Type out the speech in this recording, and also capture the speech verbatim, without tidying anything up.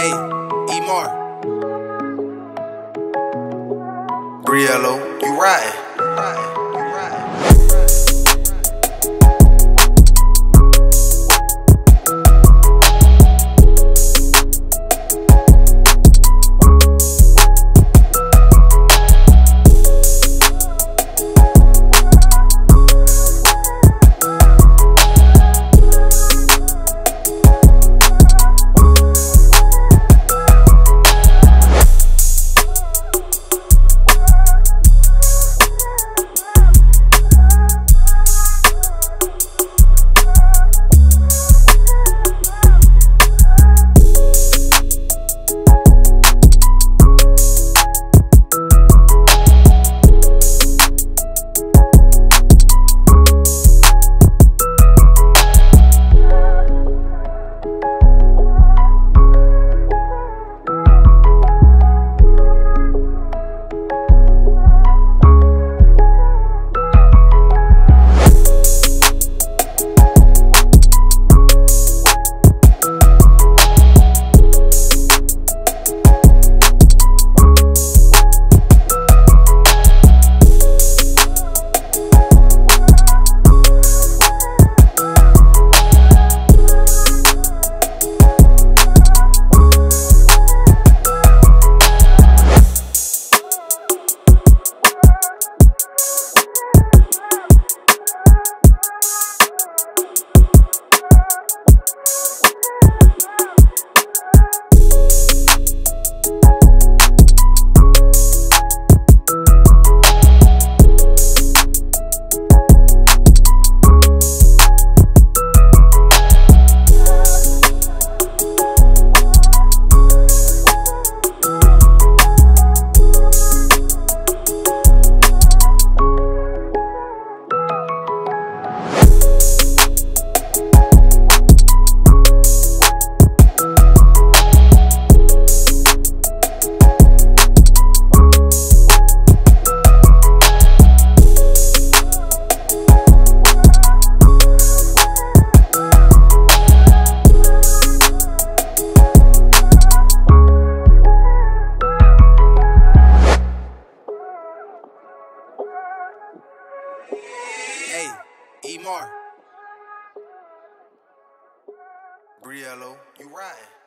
A K A Y M A R. Briello, you riding. Y M A R. Briello, you riding.